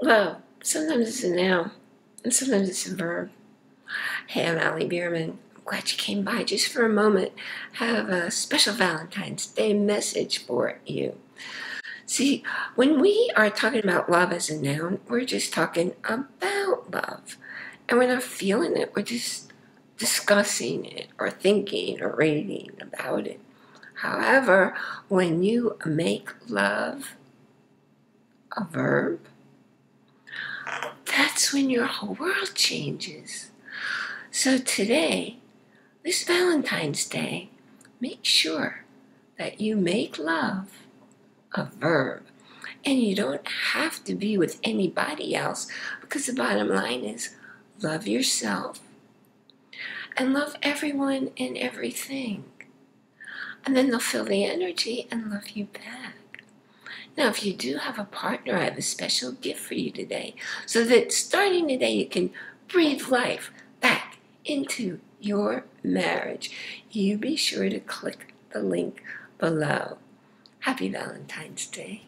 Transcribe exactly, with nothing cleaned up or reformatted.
Well, sometimes it's a noun, and sometimes it's a verb. Hey, I'm Ali Bierman. I'm glad you came by just for a moment. I have a special Valentine's Day message for you. See, when we are talking about love as a noun, we're just talking about love. And we're not feeling it, we're just discussing it, or thinking, or reading about it. However, when you make love a verb, that's when your whole world changes. So today, this Valentine's Day, make sure that you make love a verb. And you don't have to be with anybody else, because the bottom line is love yourself and love everyone and everything. And then they'll feel the energy and love you back. Now, if you do have a partner, I have a special gift for you today, so that starting today, you can breathe life back into your marriage. You be sure to click the link below. Happy Valentine's Day.